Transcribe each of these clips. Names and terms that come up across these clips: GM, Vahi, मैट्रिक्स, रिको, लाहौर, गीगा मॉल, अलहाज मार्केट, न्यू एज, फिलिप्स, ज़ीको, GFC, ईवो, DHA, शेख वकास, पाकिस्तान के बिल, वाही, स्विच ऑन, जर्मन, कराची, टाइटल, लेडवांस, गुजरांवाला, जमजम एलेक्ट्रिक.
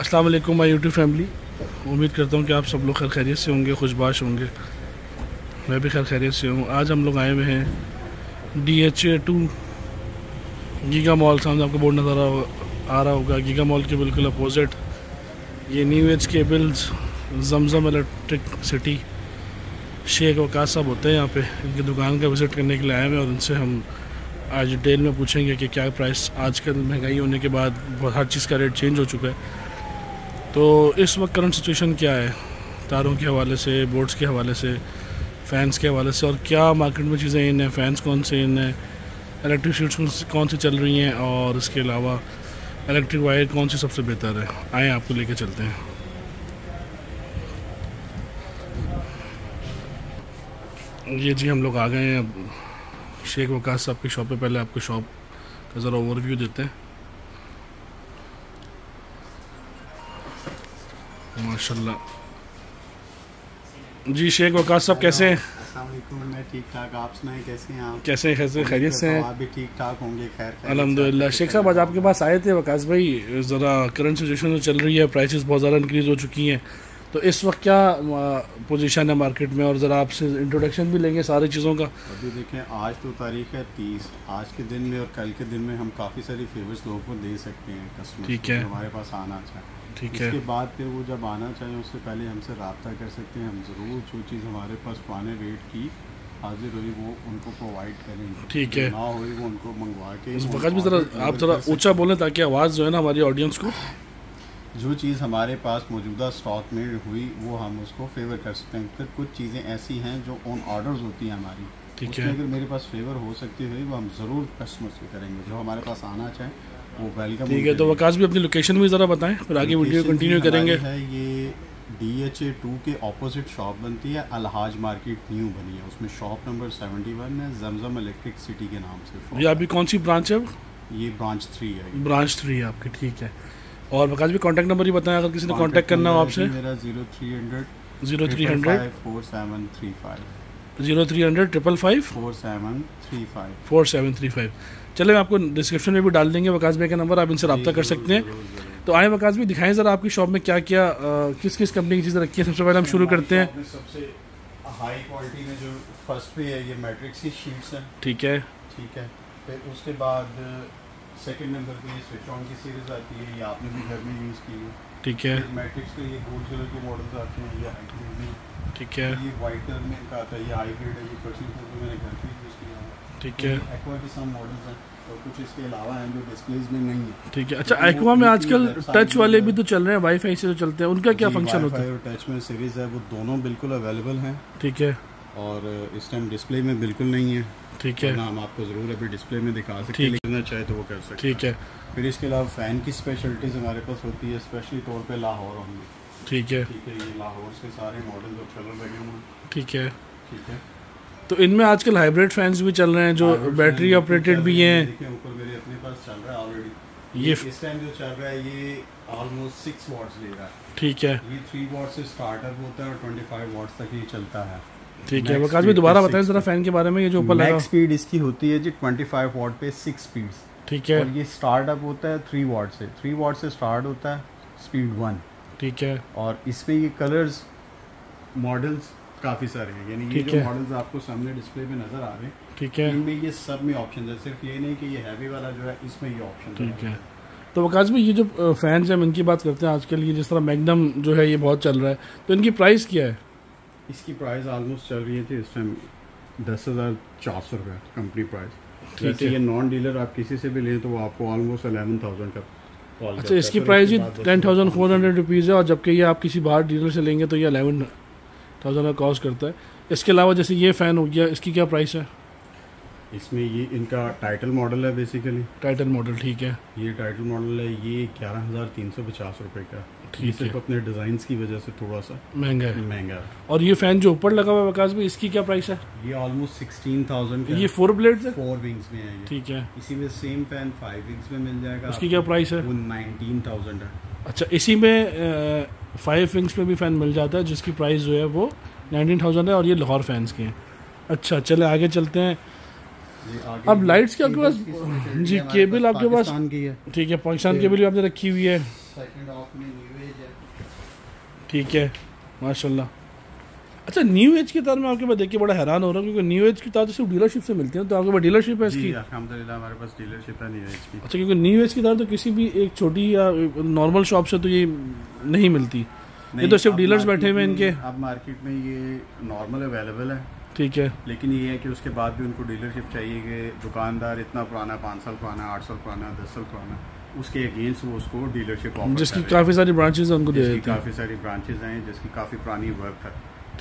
अस्सलाम वालेकुम my YouTube family. उम्मीद करता हूँ कि आप सब लोग खैर खैरियत से होंगे, खुशबाश होंगे। मैं भी खैर खैरियत से हूँ। आज हम लोग आए हुए हैं DHA 2 गीगा मॉल। सामने आपको बोर्ड नज़र आ रहा होगा। गीगा मॉल के बिल्कुल अपोजिट ये न्यू एज के bills जमजम एलेक्ट्रिक city शेख वकास साहब होते हैं। यहाँ पे इनकी दुकान का विज़िट करने के लिए आए हैं और उनसे हम आज डिटेल में पूछेंगे कि क्या प्राइस, आजकल महंगाई होने के बाद बहुत हर चीज़ का रेट चेंज हो चुका है, तो इस वक्त करंट सिचुएशन क्या है तारों के हवाले से, बोर्ड्स के हवाले से, फ़ैन्स के हवाले से, और क्या मार्केट में चीज़ें इन हैं, फ़ैन्स कौन से इन हैं, इलेक्ट्रिक शीट्स कौन सी चल रही हैं, और इसके अलावा इलेक्ट्रिक वायर कौन सी सबसे बेहतर है। आए आपको लेके चलते हैं। ये जी हम लोग आ गए हैं अब शेख वकास साहब की शॉप पे। पहले आपको शॉप का ज़रा ओवरव्यू देते हैं। माशाल्लाह। जी शेख वकास साहब कैसे हैं? अस्सलाम वालेकुम। मैं ठीक ठाक, आप सुनाएं कैसे हैं आप? कैसे खैरियत से हैं? आप भी ठीक ठाक होंगे? खैर अल्हम्दुलिल्लाह। शेख साहब आज आपके पास आए थे वकास भाई, ज़रा करंट सिचुएशन जो चल रही है, प्राइसेस बहुत ज़्यादा इंक्रीज़ हो चुकी हैं, तो इस वक्त क्या पोजीशन है मार्केट में, और ज़रा आपसे इंट्रोडक्शन भी लेंगे सारी चीज़ों का। अभी देखें आज तो तारीख है 30, आज के दिन में और कल के दिन में हम काफ़ी सारी फेवर्स लोगों को दे सकते हैं कस्टमर। ठीक है, हमारे पास आना चाहिए। ठीक है, इसके बाद फिर वो जब आना चाहिए उससे पहले हमसे रब्ता कर सकते हैं। हम ज़रूर जो चीज़ हमारे पास पुराने रेट की हाजिर हुई वो उनको प्रोवाइड करेंगे। ठीक है, ना हुई वो उनको मंगवा के। इस वक्त भी ज़रा आप ज़रा ऊँचा बोलें ताकि आवाज़ जो है ना हमारी ऑडियंस को, जो चीज़ हमारे पास मौजूदा स्टॉक में हुई वो हम उसको फेवर कर सकते हैं। फिर कुछ चीज़ें ऐसी हैं जो ऑन ऑर्डर्स होती हैं हमारी। ठीक है, अगर मेरे पास फेवर हो सकती है वो हम ज़रूर कस्टमर्स को करेंगे, जो हमारे पास आना चाहें वो वेलकम। ठीक है, तो वकास भी अपनी लोकेशन भी ज़रा बताएं, फिर आगे वीडियो कंटिन्यू करेंगे। ये DHA 2 के अपोजिट शॉप बनती है, अलहाज मार्केट न्यू बनी है, उसमें शॉप नंबर 71 है, जमजम एलेक्ट्रिक सिटी के नाम से। ये अभी कौन सी ब्रांच है? ये ब्रांच 3 है। ब्रांच 3 है आपकी, ठीक है। और वकास भी कांटेक्ट नंबर ही बताएं अगर किसी ने कांटेक्ट करना हो आपसे। मेरा 0300 4735 4735 4735। चले मैं आपको डिस्क्रिप्शन में भी डाल देंगे वकास भाई का नंबर, आप इनसे रब्ता कर सकते हैं। तो आए वकास भी दिखाएं ज़रा आपकी शॉप में क्या क्या किस किस कंपनी की चीज़ें रखी है। सबसे पहले हम शुरू करते हैं सबसे हाई क्वालिटी में, जो फर्स्ट पे है ये मैट्रिक्स की शीट्स हैं। ठीक है, ठीक है। फिर उसके बाद सेकंड नंबर पे स्विच ऑन की सीरीज आती है, ये आपने भी घर में यूज़ की है। ठीक है। मैट्रिक्स पे ये गोल्ड कलर के मॉडल्स आते हैं, ये हाइब्रिड भी। ठीक है, ये वाइट कलर में का आता है, ये हाइब्रिड है, ये पर्सनल को मैंने घर पे यूज़ किया है। ठीक है। एक्वा के सम मॉडल्स हैं और कुछ इसके अलावा हैं जो डिस्प्लेस में नहीं है। ठीक है, अच्छा। एक्वा में आजकल टच वाले भी तो चल रहे हैं, वाईफाई से जो चलते हैं, उनका क्या फंक्शन होता है? वाईफाई और टच में सीरीज है, वो दोनों बिल्कुल अवेलेबल हैं। ठीक है, और इस टाइम डिस्प्ले में बिल्कुल नहीं है। ठीक है, हम आपको ज़रूर अभी डिस्प्ले में दिखा सकते हैं, लेना चाहे तो वो कर सकते हैं। ठीक है। फिर इसके अलावा फ़ैन की स्पेशलिटीज़ हमारे पास होती है, स्पेशली तौर पे लाहौर होंगे। ठीक है, ठीक है। ये लाहौर से सारे मॉडल और कलर लगे हुए हैं। ठीक है, ठीक है। तो इनमें आजकल हाइब्रिड फैंस भी चल रहे हैं जो बैटरी ऑपरेटेड भी हैं। ऊपर मेरे अपने पास चल रहा है ऑलरेडी, ये इस टाइम जो चल रहा है ये ऑलमोस्ट 6 वाट्स ले रहा है। ठीक है, ये 3 वाट से स्टार्टअप होता है और 25 वाट्स तक ये चलता है। ठीक है, वकास भी दोबारा बताएं जरा फैन के बारे में। ये जो ऊपर लगा स्पीड इसकी होती है जी 25 वाट पे 6 स्पीड्स। ठीक है, और ये स्टार्ट अप होता है 3 वाट से। 3 वाट से स्टार्ट होता है स्पीड 1। ठीक है, और इस पे ये कलर्स मॉडल्स काफ़ी सारे हैं, यानी ये जो मॉडल्स आपको सामने डिस्प्ले पे नज़र आ रहे हैं। ठीक है, इनमें ये सब में ऑप्शन है, सिर्फ ये नहीं कि ये हैवी वाला जो है इसमें ये ऑप्शन। ठीक है, तो वकास भाई ये जो फैंस हैं इनकी बात करते हैं, आजकल ये जिस तरह मैग्नम जो है ये बहुत चल रहा है, तो इनकी प्राइस क्या है? इसकी प्राइस ऑलमोस्ट चल रही है थी इस टाइम 10,400 रुपये कंपनी प्राइस। ठीक है, ये नॉन डीलर आप किसी से भी लें तो वो आपको ऑलमोस्ट 11,000 का। अच्छा, इसकी प्राइस ही 10,400 रुपीज़ है, और जबकि ये आप किसी बाहर डीलर से लेंगे तो ये 11,000 का कॉस्ट करता है। इसके अलावा जैसे ये फ़ैन हो गया, इसकी क्या प्राइस है? इसमें ये इनका टाइटल मॉडल है, बेसिकली टाइटल मॉडल। ठीक है, ये टाइटल मॉडल है, ये 11,350 रुपये का। ठीक है, अपने डिज़ाइंस की वजह से थोड़ा सा महंगा है। महंगा। और ये फ़ैन जो ऊपर लगा हुआ है वकास भाई, इसकी क्या प्राइस है? ये ऑलमोस्ट 16,000 का। ये 4 ब्लेड्स है, 4 विंग्स में है। ठीक है, इसी में सेम फैन 5 विंग्स में मिल जाएगा। उसकी क्या प्राइस है? वो 19,000 है। अच्छा, इसी में 5 विंग्स में भी फ़ैन मिल जाता है जिसकी प्राइस जो है वो 19,000 है, और ये लाहौर फैंस के हैं। अच्छा, चले आगे चलते हैं। अब लाइट्स के आपके पास जी केबल आपके पास। ठीक है, पाकिस्तान के बिल भी आपने रखी हुई है। सेकंड हाफ में न्यू एज है। ठीक है माशाल्लाह। अच्छा न्यू एज की तार में आपके पास देख के बड़ा हैरान हो रहा हूँ, क्योंकि न्यू एज की तार तो सिर्फ डीलरशिप से मिलती है, तो आपके पास डीलरशिप है इसकी? अल्हम्दुलिल्लाह हमारे पास डीलरशिप है न्यू एज की। अच्छा, क्योंकि न्यू एज की तार तो किसी भी एक छोटी या नॉर्मल शॉप से तो ये नहीं मिलती, ये तो सिर्फ डीलर्स बैठे हुए इनके। अब मार्केट में ये नॉर्मल अवेलेबल है, ठीक है, लेकिन ये है कि उसके बाद भी उनको डीलरशिप चाहिए कि दुकानदार इतना पुराना 5 साल पुराना 8 साल पुराना 10 साल पुराना उसके अगेंस्ट वो उसको डीलरशिप ऑफर, जिसकी काफ़ी सारी ब्रांचेज हैं उनको दे देते हैं, काफ़ी सारी ब्रांचेज हैं जिसकी काफ़ी पुरानी वर्क है,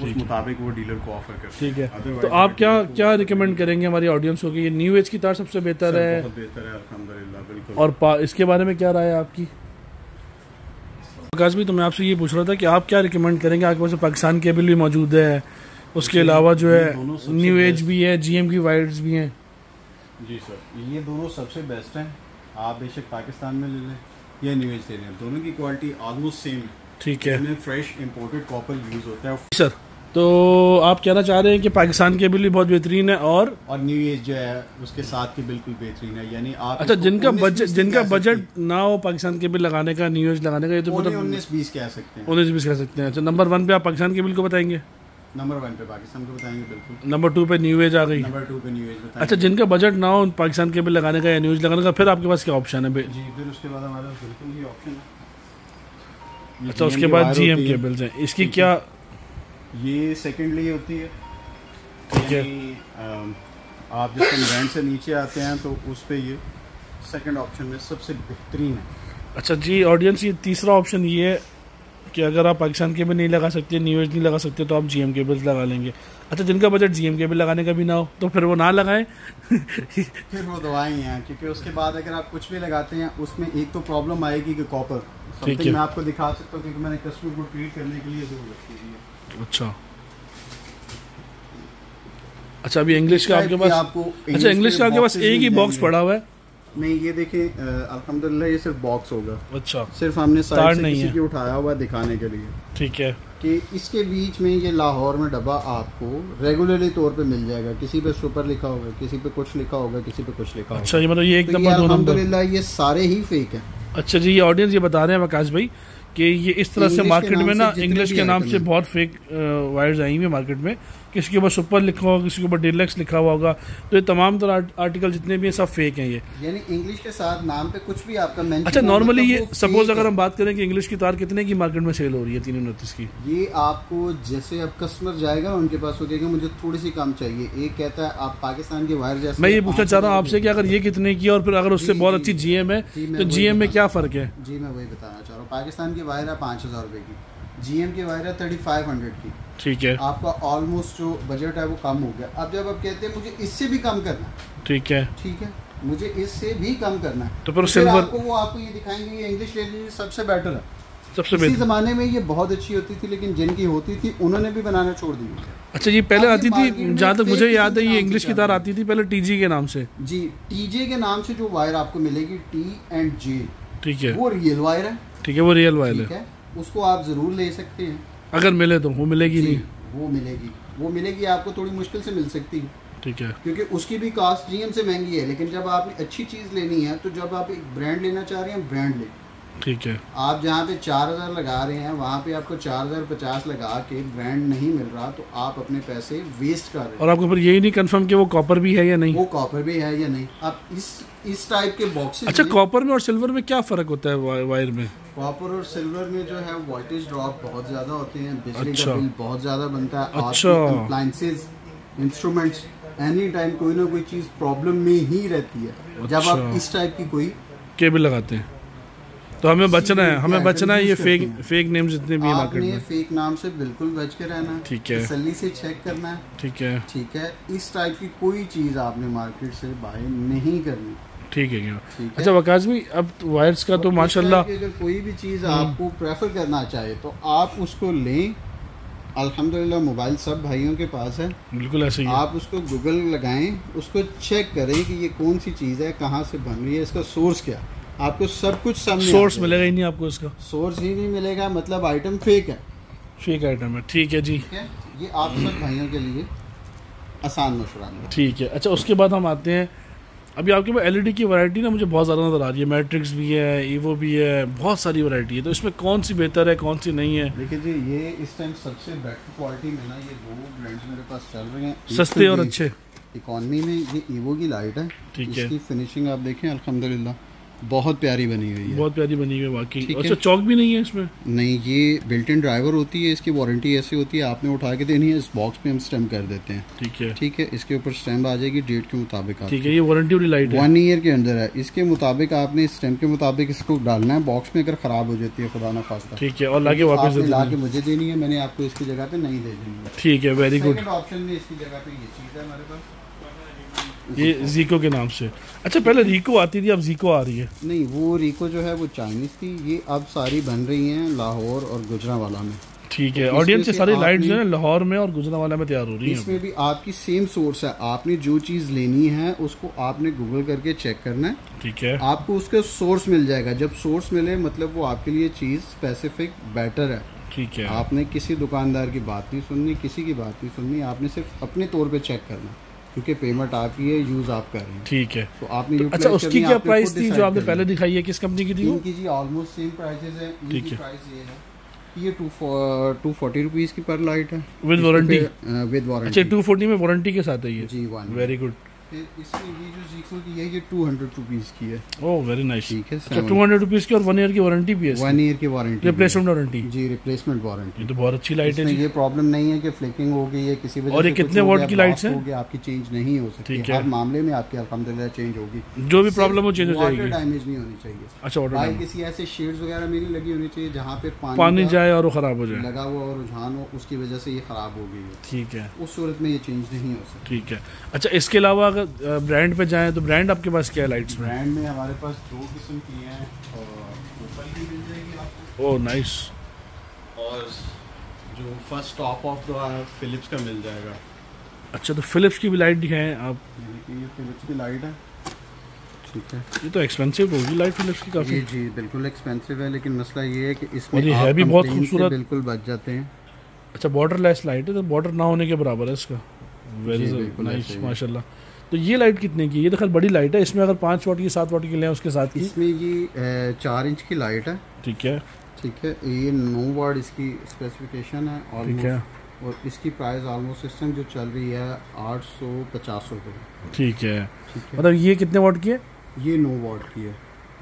उस मुताबिक वो डीलर को ऑफर करते हैं। ठीक है, तो आप क्या रिकमेंड करेंगे हमारी ऑडियंस को कि ये न्यू एज की तार सबसे बेहतर है? बहुत बेहतर है अल्हम्दुलिल्लाह, बिल्कुल। और इसके बारे में क्या राय है आपकी? अकाश भी तो मैं आपसे ये पूछ रहा था कि आप क्या रिकमेंड करेंगे, आपके पास पाकिस्तान के बिल भी मौजूद है, उसके अलावा जो है न्यू एज भी है, GM की वाइड्स भी हैं। जी सर, ये दोनों सबसे बेस्ट हैं, आप बेशक पाकिस्तान में ले लें या न्यू एज ले लें, दोनों की क्वालिटी ऑलमोस्ट सेम है। ठीक है, इसमें फ्रेश इंपोर्टेड कॉपर यूज़ होता है। सर तो आप कहना चाह रहे हैं कि पाकिस्तान के बिल भी बहुत बेहतरीन है और न्यू एज जो है उसके साथ के बिल्कुल बेहतरीन है, यानी आप। अच्छा, जिनका बजट ना हो पाकिस्तान के बिल लगाने का, न्यू एज लगाने का, ये तो 19-20 कह सकते हैं, 19-20 कह सकते हैं। अच्छा, नंबर 1 पे आप पाकिस्तान के बिल को बताएंगे? नंबर 1 पे पाकिस्तान को बताएंगे, बिल्कुल। नंबर 2 पे न्यू एज आ गई। नंबर 2 पे न्यू एज बताएंगे। अच्छा, जिनका बजट ना हो पाकिस्तान के बिल लगाने का या न्यू एज लगाने का, फिर आपके पास क्या ऑप्शन है? जी, फिर उसके बाद हमारे पास बिल्कुल ही ऑप्शन है। अच्छा, उसके बाद GM के बिल्स हैं, इसकी क्या? ये सेकेंडली होती है, ठीक है। आप जब ब्रांड से नीचे आते हैं तो उस पर ये सेकेंड ऑप्शन में सबसे बेहतरीन है। अच्छा जी ऑडियंस, ये तीसरा ऑप्शन ये है कि अगर आप पाकिस्तान के बिल नहीं लगा सकते, न्यू एज नहीं लगा सकते, तो आप GM के बिल्स लगा लेंगे। अच्छा, जिनका बजट GM के बिल लगाने का भी ना हो तो फिर वो ना लगाएं। फिर वो दवाएं हैं, क्योंकि उसके बाद अगर आप कुछ भी लगाते हैं उसमें एक तो प्रॉब्लम आएगी कि कॉपर। ठीक है, मैं आपको दिखा सकता हूँ क्योंकि मैंने कस्टमर को ट्रीट करने के लिए जरूर रखी है। अच्छा अच्छा, अभी इंग्लिश का आपके पास, अच्छा इंग्लिश का आपके पास एक ही बॉक्स पड़ा हुआ है। नहीं, ये देखें अल्हम्दुलिल्लाह ये सिर्फ बॉक्स होगा। अच्छा, सिर्फ हमने साइड से किसी की उठाया हुआ दिखाने के लिए। ठीक है, कि इसके बीच में ये लाहौर में डब्बा आपको रेगुलरली तौर पे मिल जाएगा, किसी पे सुपर लिखा होगा, किसी पे कुछ लिखा होगा, किसी पे कुछ लिखा होगा। अच्छा, ये मतलब ये एक नंबर, दो नंबर, अल्हम्दुलिल्लाह ये सारे ही फेक है। अच्छा जी, ये ऑडियंस ये बता रहे हैं वकास भाई कि ये इस तरह से मार्केट में ना इंग्लिश के नाम से बहुत फेक वायर्स आई हुई है मार्केट में, किसी के ऊपर सुपर लिखा होगा, किसी के ऊपर डिलक्स लिखा हुआ होगा, तो ये तमाम तरह आर्टिकल जितने भी हैं सब फेक हैं। ये यानी इंग्लिश के साथ नाम पे कुछ भी आपका मेंशन। अच्छा, नॉर्मली ये सपोज अगर हम बात करें कि इंग्लिश की तार कितने की मार्केट में सेल हो रही है? 329 की। ये आपको जैसे अब कस्टमर जाएगा उनके पास हो जाएगा, मुझे थोड़ी सी कम चाहिए, एक कहता है आप पाकिस्तान के वायर जैसे। मैं ये पूछना चाह रहा हूँ आपसे कि अगर ये कितने की और फिर अगर उससे बहुत अच्छी GM है तो GM में क्या फ़र्क है? जी, मैं वही बताना चाह रहा हूँ, पाकिस्तान की वायर है 5000 रुपये की, GM की वायर है 3500 की। ठीक है, आपका ऑलमोस्ट जो बजट है वो कम हो गया। अब जब आप कहते हैं मुझे इससे भी कम करना है, ठीक है, मुझे इससे भी कम करना है, तो फिर आपको ये दिखाएंगे ये इंग्लिश ले लीजिए, सबसे बेटर है, सबसे बेहतर। इसी ज़माने में ये बहुत अच्छी होती थी, लेकिन जिनकी होती थी उन्होंने भी बनाना छोड़ दिया। अच्छा, ये पहले आती थी, जहाँ तक मुझे याद है ये इंग्लिश की तार आती थी पहले TG के नाम से। जी, TJ के नाम से जो वायर आपको मिलेगी, T एंड J, ठीक है, वो रियल वायर है। ठीक है, वो रियल वायर है, उसको आप ज़रूर ले सकते हैं अगर मिले तो। वो मिलेगी नहीं, वो मिलेगी आपको थोड़ी मुश्किल से मिल सकती है। ठीक है, क्योंकि उसकी भी कास्ट GM से महंगी है, लेकिन जब आपने अच्छी चीज़ लेनी है तो जब आप एक ब्रांड लेना चाह रहे हैं, ब्रांड ले। ठीक है, आप जहाँ पे 4000 लगा रहे हैं वहाँ पे आपको 4050 लगा के ब्रांड नहीं मिल रहा, तो आप अपने पैसे वेस्ट कर रहे हैं। और आपको फिर यही नहीं कंफर्म कि वो कॉपर भी है या नहीं, आप इस टाइप के बॉक्सेस। अच्छा, कॉपर में और सिल्वर में क्या फ़र्क होता है? वायर में कॉपर और सिल्वर में जो है वोल्टेज ड्रॉप बहुत ज़्यादा होते हैं, बिजली का बिल बहुत ज़्यादा बनता है, अप्लायंसेस, इंस्ट्रूमेंट्स, एनी टाइम कोई ना कोई चीज़ प्रॉब्लम में ही रहती है जब आप इस टाइप की कोई केबल लगाते हैं। तो हमें बचना है, ये फेक नेम जितने भी हैं मार्केट में, फेक नाम से बिल्कुल बच के रहना है। ठीक है, तसल्ली से चेक करना है। ठीक है, इस टाइप की कोई चीज़ आपने मार्केट से बाय नहीं करनी। ठीक है क्या? अच्छा वकास भाई, अब वायर्स का तो माशाल्लाह, अगर कोई भी चीज़ आपको प्रेफर करना चाहे तो आप उसको लें। अल्हम्दुलिल्लाह मोबाइल सब भाइयों के पास है, बिल्कुल ऐसे ही। आप उसको गूगल लगाएं, उसको चेक करें कि ये कौन सी चीज़ है, कहाँ से बन रही है, इसका सोर्स क्या है, आपको सब कुछ सामने सोर्स मिलेगा ही नहीं, आपको इसका सोर्स ही नहीं मिलेगा, मतलब आइटम फेक है, ठीक है जी। ये आप सब भाइयों के लिए आसान मशवरा है। ठीक है, अच्छा उसके बाद हम आते हैं अभी आपके पास एलईडी की वैरायटी ना मुझे बहुत ज़्यादा नजर आ रही है, मैट्रिक्स भी है, ईवो भी है, बहुत सारी वैरायटी है। तो इसमें कौन सी बेहतर है कौन सी नहीं है? देखिए जी ये इस टाइम सबसे बेटर क्वालिटी में ना ये दो ब्रांड्स मेरे पास चल रहे हैं सस्ते और अच्छे। इकोनॉमी में ये ईवो की लाइट है, ठीक है, इसकी फिनिशिंग आप देखें अल्हम्दुलिल्लाह बहुत प्यारी बनी हुई है, बहुत प्यारी बनी हुई है वाकई। अच्छा चौक भी नहीं है इसमें? नहीं, ये बिल्ट इन ड्राइवर होती है, इसकी वारंटी ऐसी होती है आपने उठा के देनी है, इस बॉक्स में हम स्टैम्प कर देते हैं, ठीक है, ठीक है, इसके ऊपर स्टैम्प आ जाएगी डेट के मुताबिक, ठीक है। ये वारंटी वाली लाइट 1 ईयर के अंदर है, इसके मुताबिक आपने स्टैम्प के मुताबिक इसको डालना है बॉक्स में, अगर खराब हो जाती है खुदा ना खास्ता, ठीक है, और लाके वापस लाके मुझे देनी है, मैंने आपको इसकी जगह पे नहीं दे दूंगा, ठीक है, वेरी गुड ऑप्शन में इसकी जगह पे ये चीज है हमारे पास, ये ज़ीको के नाम से। अच्छा पहले रिको आती थी, अब ज़ीको आ रही है? नहीं, वो रिको जो है वो चाइनीज थी, ये अब सारी बन रही हैं लाहौर और गुजरांवाला में, ठीक है। ऑडियंस ये सारी लाइट्स जो है लाहौर में और गुजरांवाला में तैयार हो रही है। इसमें भी आपकी सेम सोर्स है, आपने जो चीज़ लेनी है उसको आपने गूगल करके चेक करना है, ठीक है, आपको उसका सोर्स मिल जाएगा। जब सोर्स मिले मतलब वो आपके लिए चीज़ स्पेसिफिक बेटर है, ठीक है। आपने किसी दुकानदार की बात नहीं सुननी, किसी की बात नहीं सुननी, आपने सिर्फ अपने तौर पर चेक करना, क्योंकि पेमेंट आपकी है, यूज आप कर रहे हैं, ठीक है। तो आपने तो अच्छा उसकी क्या प्राइस थी जो आपने पहले दिखाई है, किस कंपनी की थी? इनकी जी ऑलमोस्ट सेम प्राइसेस है, ठीक है। प्राइस ये है, ये 240 रुपीस की पर लाइट है विद वारंटी, विद वारंटी। अच्छा 240 में वारंटी के साथ है ये जी, वेरी गुड। इसमें ये जो ज़ीको की है ये 200 रुपीस की है, ओह वेरी नाइस, ठीक है। अच्छा 200 रुपीस की और 1 ईयर की वारंटी भी है, 1 ईयर की वारंटी, रिप्लेसमेंट वारंटी जी, रिप्लेसमेंट वारंटी। ये तो बहुत अच्छी लाइट है, इसमें ये प्रॉब्लम नहीं है कि फ्लिकिंग हो गई है किसी वजह से। और ये कितने वाट की लाइट्स हैं? आपकी चेंज नहीं हो सकती, हर मामले में आपकी अल्हम्दुलिल्लाह चेंज होगी, जो भी प्रॉब्लम हो चेंज हो जाएगी, डैमेज नहीं होनी चाहिए। अच्छा ऑर्डर किसी ऐसे शेड्स वगैरह में नहीं लगी होनी चाहिए जहाँ पे पानी जाए और खराब हो जाए, लगा हुआ और रुझान हो उसकी वजह से ये खराब हो गई, ठीक है, उस सूरत में ये चेंज नहीं हो सकती, ठीक है। अच्छा इसके अलावा ब्रांड पे जाएं तो ब्रांड आपके पास क्या है लाइट्स में? ब्रांड में हमारे पास 2 किस्म की हैं, और मिल जाएगी आपको, ओह नाइस, और जो first top of the फिलिप्स का मिल जाएगा। अच्छा तो फिलिप्स की भी लाइट दिखाएं आप, ये फिलिप्स की लाइट है, ठीक है। ये तो एक्सपेंसिव होगी लाइट फिलिप्स की काफ़ी जी, बिल्कुल एक्सपेंसिव है, लेकिन मसला ये है कि इसमें है भी बहुत खूबसूरत, बिल्कुल बच जाते हैं। अच्छा बॉर्डरलेस लाइट है, तो बॉर्डर ना होने के बराबर है इसका, वेरी नाइस माशाल्लाह। तो ये लाइट कितने की? ये तो खैर बड़ी लाइट है, इसमें अगर 5 वाट की 7 वाट की लें उसके साथ की? इसमें ये 4 इंच की लाइट है, ठीक है, ठीक है, ये 9 वाट इसकी स्पेसिफिकेशन है, और ठीक है, और इसकी प्राइस ऑलमोस्ट सिस्टम जो चल रही है 850 रुपये, ठीक है, मतलब ये कितने वाट की है? ये 9 वाट की है।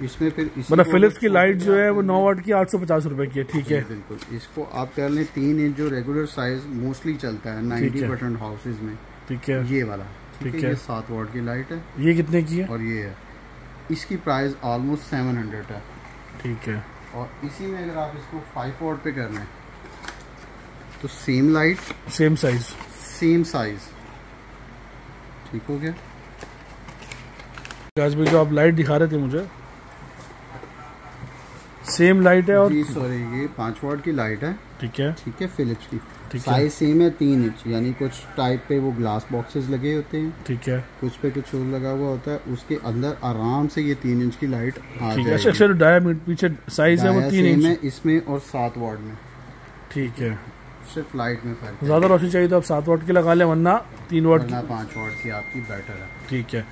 इसमें फिर मतलब फिलिप्स की लाइट जो है वो 9 वाट की 850 रुपये की है, ठीक है, बिल्कुल। इसको आप कर लें 3 इंच जो रेगुलर साइज मोस्टली चलता है 90% हाउसेज में, ठीक है, ये वाला, ठीक है, ये 7 वाट की लाइट है। ये कितने की है? और ये है, इसकी प्राइस ऑलमोस्ट 700 है, ठीक है। और इसी में अगर आप इसको 5 वाट पे करना है तो same light same size, same size, ठीक हो गया। आज भी जो आप लाइट दिखा रहे थे मुझे सेम लाइट है, और सॉरी ये 5 वाट की लाइट है, ठीक है, ठीक है, फिलिप्स की, साइज सेम है 3 इंच, यानी कुछ टाइप पे वो ग्लास बॉक्सेस लगे होते हैं, ठीक है, कुछ पे कुछ और लगा हुआ होता है, उसके अंदर आराम से ये 3 इंच की लाइट आ जाएगी। अच्छा सर डायमीटर पीछे साइज है वो 3 इंच में इसमें और 7 वाट में, ठीक है, सिर्फ लाइट में फर्क है। ज्यादा रोशनी चाहिए तो आप 7 वाट की लगा लें, वरना 3 वाट की 5 वाट की आपकी बेटर है, ठीक है,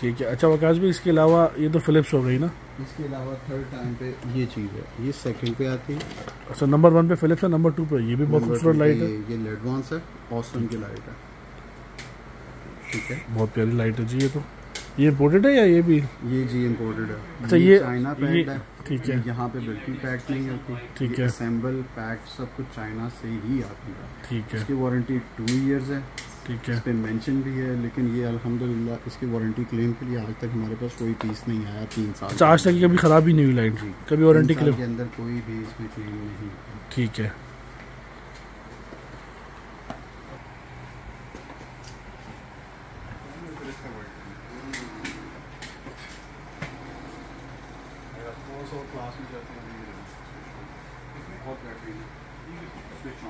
ठीक है। अच्छा वकास भी इसके अलावा ये तो फिलिप्स हो गई ना, इसके अलावा थर्ड टाइम पे ये चीज़ है, ये सेकंड पे आती है। अच्छा नंबर 1 पे फिलिप्स है, नंबर 2 पे ये भी बहुत खूबसूरत लाइट है, ये लेडवांस है, ऑसम की लाइट है, ठीक है, बहुत प्यारी लाइट है जी। ये तो ये इम्पोर्टेड है या ये भी? ये जी इम्पोर्टेड है। अच्छा ये चाइना पैक्ड है, ठीक है, यहाँ पे बिल्कुल पैक्ड नहीं होती, ठीक है, असेंबल पैक्ड सब कुछ चाइना से ही आती है, ठीक है, इसकी वारंटी 2 ईयर्स है, ठीक है, इस पे मेंशन भी है, लेकिन ये अल्हम्दुलिल्लाह इसकी वारंटी क्लेम के लिए आज तक हमारे पास कोई पीस नहीं आया 3 साल। अच्छा आज तक कभी ख़राब ही नहीं हुई लाइट, कभी वारंटी क्लेम के अंदर कोई भी इसमें क्लेम नहीं, ठीक है। स्विच ऑन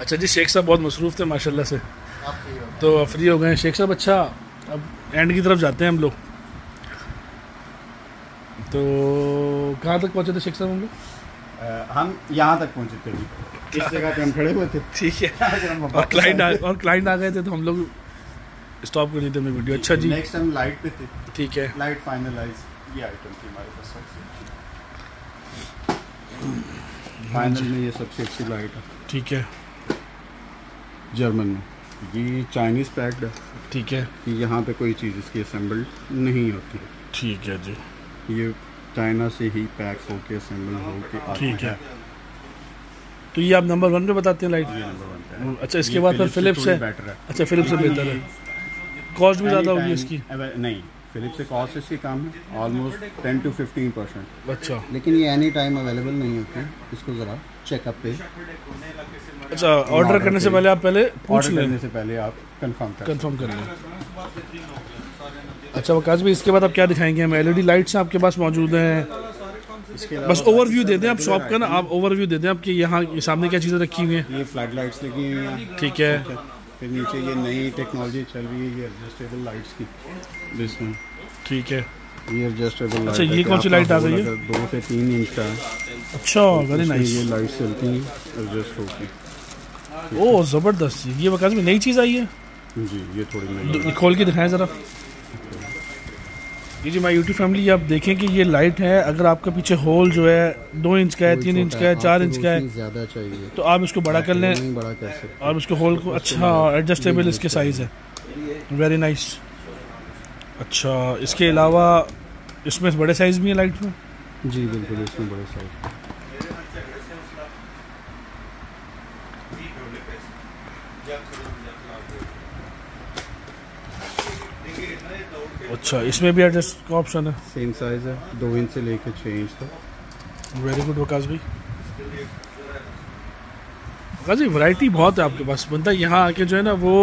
अच्छा जी शेख साहब बहुत मसरूफ़ थे माशाल्लाह से, तो फ्री हो गए शेख साहब। अच्छा अब एंड की तरफ जाते हैं हम लोग, तो कहाँ तक पहुँचे थे शेख साहब? हम यहाँ तक पहुँचे थे जी, इस जगह पे हम खड़े हुए थे। ठीक है, और क्लाइंट आ गए थे तो हम लोग स्टॉप कर दी थी हमने वीडियो। अच्छा जी, नेक्स्ट टाइम लाइट पे थे। ठीक है, लाइट फाइनलाइज ये आइटम थी हमारे पास सबसे फाइनल में, ये सबसे अच्छी लाइट है। ठीक है, जर्मन में ये चाइनीज़ पैक्ड है। ठीक है, कि यहाँ पे कोई चीज़ इसकी असेंबल्ड नहीं होती। ठीक है जी, ये चाइना से ही पैक होके असेंबल होके। ठीक है, तो ये आप नंबर 1 पे बताते हैं लाइट। नंबर 1। अच्छा, इसके बाद पर फिलिप्स है। अच्छा, फिलिप्स से बेहतर है, कॉस्ट भी ज़्यादा होगी इसकी? नहीं, फिलिप्स से कॉस्ट इसकी कम है, ऑलमोस्ट 10 से 15%। अच्छा, लेकिन ये एनी टाइम अवेलेबल नहीं होती, इसको ज़रा चेकअप पे। अच्छा, ऑर्डर करने से पहले आप कंफर्म कर लें। अच्छा वकास भाई, इसके बाद आप क्या दिखाएंगे हमें? एलईडी लाइट्स आपके पास मौजूद हैं, बस ओवरव्यू दे दें आप शॉप का ना, आप ओवरव्यू दे दें आपके यहाँ सामने क्या चीज़ें रखी हुई हैं। ये फ्लैट लाइट्स लगी हुई हैं। ठीक है, फिर नीचे ये नई टेक्नोलॉजी चल रही है, ये एडजस्टेबल लाइट्स की इसमें। ठीक है, ये एडजस्टेबल। अच्छा, ये कौन सी लाइट आ गई है? 2 से 3 इंच का। अच्छा, वेरी नाइस। ये लाइट चलती है एडजस्ट होकर। ओह ज़बरदस्त, ये वकास में नई चीज़ आई है जी, ये थोड़ी खोल के दिखाएं ज़रा। जी जी, माई यूट्यूब फैमिली, आप देखें कि ये लाइट है, अगर आपके पीछे होल जो है 2 इंच का है, 3 इंच का है, 4 इंच का है, ज़्यादा चाहिए तो आप इसको बड़ा कर लें, बड़ा कर सकते और उसको होल को। अच्छा, एडजस्टेबल इसके साइज़ है, वेरी नाइस। अच्छा, इसके अलावा इसमें बड़े साइज़ भी है लाइट में? जी बिल्कुल, इसमें बड़े साइज़। अच्छा, इसमें भी एडजस्ट का ऑप्शन है, सेम साइज़ है, 2 इंच से लेकर 6 इंच तक। वेरी गुड वकास भाई। वकास भाई, वैरायटी बहुत है आपके पास, बंदा यहाँ आके जो है ना वो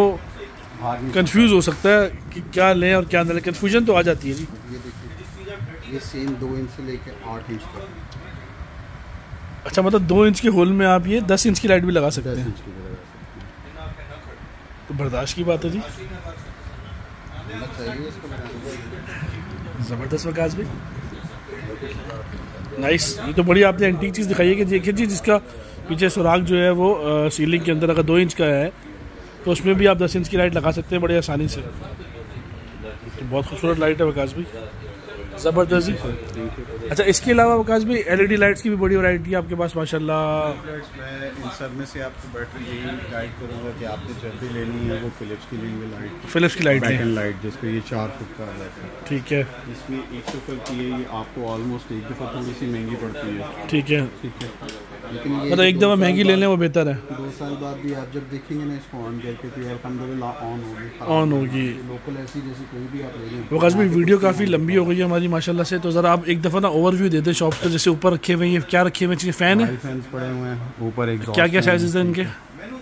कंफ्यूज हो सकता है कि क्या लें और क्या ना लें, कन्फ्यूजन तो आ जाती है जी। ये देखिए, ये सेम 2 इंच से लेकर 8 इंच तक। अच्छा, मतलब 2 इंच के होल में आप ये 10 इंच की लाइट भी लगा सकते हैं, तो बर्दाश्त की बात है जी, ज़बरदस्त वकास भाई, नाइस। ये तो बड़ी आपने एंटीक चीज़ दिखाई है कि देखिए जी, जिसका पीछे सुराग जो है वो सीलिंग के अंदर अगर 2 इंच का है तो उसमें भी आप 10 इंच की लाइट लगा सकते हैं बड़ी आसानी से, तो बहुत खूबसूरत लाइट है वकास भाई, ज़बरदस्त जी। अच्छा, इसके अलावा वकास भाई, एलईडी लाइट्स की भी बड़ी वैरायटी है आपके पास माशाल्लाह। इन सब में से आपको बैटरी यही गाइड करूँगा कि आपने जब भी लेनी है वो फिलिप्स की लेंगे लाइट। फिलिप्स की लाइट है, लाइट जिसको ये 4 फुट का है। ठीक है, इसमें 100 फुट की है, ये आपको ऑलमोस्ट एक दफ़ा थोड़ी सी महंगी पड़ती है। ठीक है, ठीक है, लेकिन मतलब एक दफ़ा महंगी ले लें वो बेहतर है। 2 साल बाद भी आप जब देखेंगे ना इसको ऑन करके तो अल्हम्दुलिल्लाह ऑन होगी। लोकल ऐसी जैसी कोई भी आप ले लें। वकास भाई, वीडियो काफ़ी लंबी हो गई है हमारी माशाल्लाह से, तो ज़रा आप एक दफ़ा ना ओवरव्यू देते शॉप का, जैसे ऊपर रखे हुए हैं क्या रखे हुए चीज़ें? फ़ैन है पड़े हुए हैं ऊपर, क्या क्या साइजेस हैं इनके?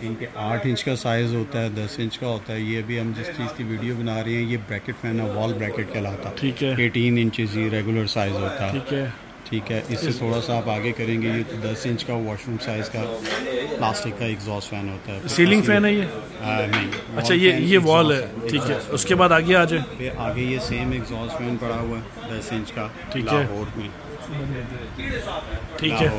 इनके 8 इंच का साइज़ होता है, 10 इंच का होता है। ये अभी हम जिस चीज़ की वीडियो बना रहे हैं ये ब्रैकेट फैन है, वॉल ब्रैकेट कहलाता है। ठीक है, 18 इंचेस ये रेगुलर साइज़ होता है। ठीक है, ठीक है, इससे थोड़ा सा आप आगे करेंगे, ये तो 10 इंच का वॉशरूम साइज़ का प्लास्टिक का एग्जॉस्ट फैन होता है। सीलिंग फैन है ये? नहीं। अच्छा, ये वॉल है। ठीक है, उसके बाद आगे आ जाए, फिर आगे ये सेम एग्जॉस्ट फैन पड़ा हुआ है 10 इंच का। ठीक है, लाहौर में। ठीक है,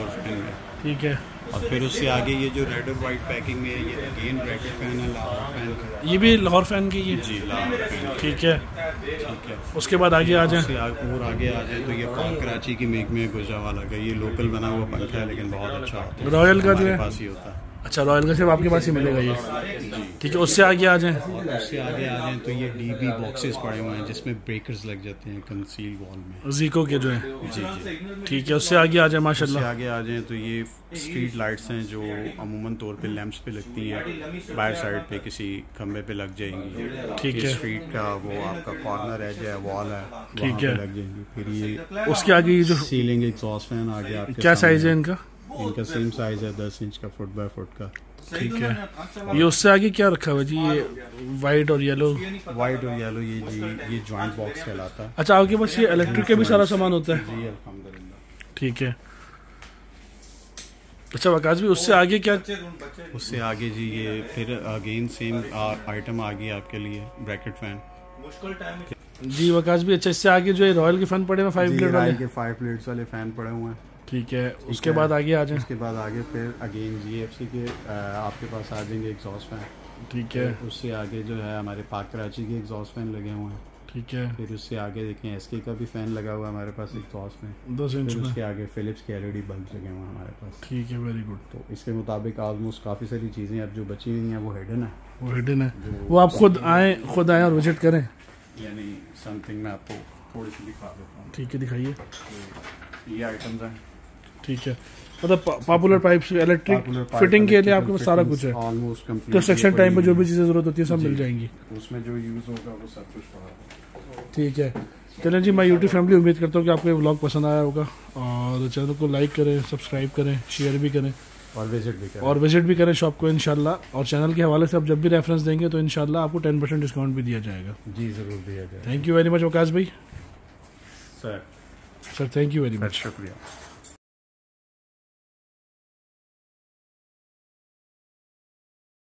ठीक है, और फिर उससे आगे ये जो रेड और वाइट पैकिंग में है ये अगेन ब्रैकेट फैन है, लाहौर फैन का। ये भी लाहौर फैन की है जी, लाहौर फैन। ठीक है, ठीक है, उसके बाद आगे आ जाए, और आगे आ जाए तो ये पाक कराची की मेक में गुजरा वाला का, ये लोकल बना हुआ पंखा है लेकिन बहुत अच्छा होता है, रॉयल का जो है पास ही होता है। अच्छा, रॉयल का सिर्फ आपके पास ही मिलेगा ये? ठीक है, उससे आगे आ जाए, उससे आगे आ जाए तो ये डीबी बॉक्सेस पड़े हुए हैं जिसमें ब्रेकर्स लग जाते हैं कंसील वॉल में, ज़ीको के जो है जी जी। ठीक है, उससे आगे आ जाए माशाल्लाह, आगे आ जाए तो ये स्ट्रीट लाइट्स हैं जो अमूमन तौर पे लैंप्स पे लगती हैं, बाहर साइड पे किसी खम्बे पे लग जाएंगी। ठीक है, स्ट्रीट का वो आपका कॉर्नर है जो वॉल है। ठीक है, लग जाएंगी। फिर ये उसके आगे ये जो सीलिंग एग्जॉस्ट फैन आ गया, क्या साइज़ है इनका? इनका सेम साइज़ है 10 इंच का, फुट बाय फुट का। ठीक है, ये उससे आगे क्या रखा हुआ जी? ये वाइट और येलो, वाइट और येलो, ये जी ये जॉइंट बॉक्स कहलाता है। अच्छा, आपके पास ये इलेक्ट्रिक का भी सारा सामान होता है जी? अल्हम्दुलिल्लाह। ठीक है, अच्छा वकास भाई, उससे आगे क्या? उससे आगे जी ये फिर अगेन सेम आइटम आ गई आपके लिए, ब्रैकेट फैन। जी वकास भी। अच्छा, इससे आगे जो है रॉयल के फैन पड़े हुए 5 प्लेट्स वाले फैन पड़े हुए हैं, ठीक है। उसके बाद आगे आ जाए, उसके बाद आगे फिर अगेन GFC के आपके पास आ जाएंगे एग्जॉस्ट फैन, ठीक है। उससे आगे जो है हमारे पाक कराची के एग्जॉस्ट फैन लगे हुए हैं, ठीक है। फिर उससे आगे देखें SK का भी फैन लगा हुआ है हमारे पास एग्जॉस्ट में 2 इंच। उसके आगे फिलिप्स के LED बल्ब लगे हुए हैं हमारे पास, ठीक है, वेरी गुड। तो इसके मुताबिक ऑलमोस्ट काफ़ी सारी चीज़ें अब जो बची हुई हैं वो हिडन है, वो हिडन है, वो आप खुद आएँ और विजिट करें, यानी समथिंग मैं आपको थोड़ी सी दिखा देता हूँ, ठीक है, दिखाइए। ये आइटम्स हैं, ठीक है, मतलब पॉपुलर पाइप्स इलेक्ट्रिक फिटिंग के लिए आपके पास सारा कुछ है ऑलमोस्ट कंप्लीट। कंस्ट्रक्शन टाइम पर जो भी चीज़ें ज़रूरत होती है सब मिल जाएंगी, उसमें जो यूज़ होगा वो सब कुछ पड़ा, ठीक है। चलें जी, मैं YouTube फैमिली उम्मीद करता हूँ कि आपको ये व्लॉग पसंद आया होगा, और चैनल को लाइक करें, सब्सक्राइब करें, शेयर भी करें और विजिट भी करें शॉप को इंशाल्लाह। और चैनल के हवाले से आप जब भी रेफरेंस देंगे तो इंशाल्लाह आपको 10% डिस्काउंट भी दिया जाएगा। जी ज़रूर दिया जाएगा। Thank you very much Waqas भाई। Sir thank you very much, शुक्रिया।